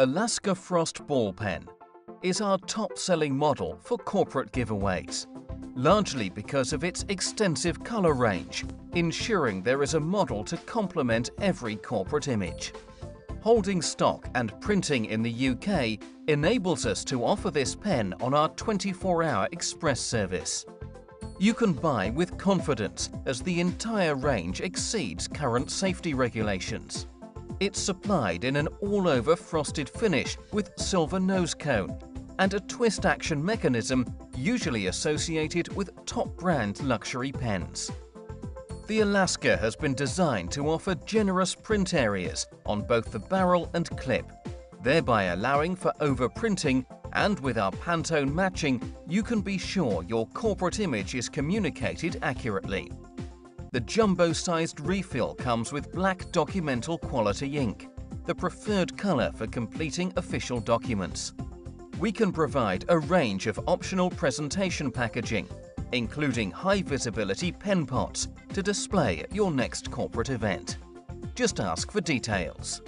Alaska Frost Ball Pen is our top-selling model for corporate giveaways, largely because of its extensive color range, ensuring there is a model to complement every corporate image. Holding stock and printing in the UK enables us to offer this pen on our 24-hour express service. You can buy with confidence as the entire range exceeds current safety regulations. It's supplied in an all-over frosted finish with silver nose cone and a twist action mechanism usually associated with top-brand luxury pens. The Alaska has been designed to offer generous print areas on both the barrel and clip, thereby allowing for overprinting, and with our Pantone matching, you can be sure your corporate image is communicated accurately. The jumbo-sized refill comes with black documental quality ink, the preferred color for completing official documents. We can provide a range of optional presentation packaging, including high-visibility pen pots to display at your next corporate event. Just ask for details.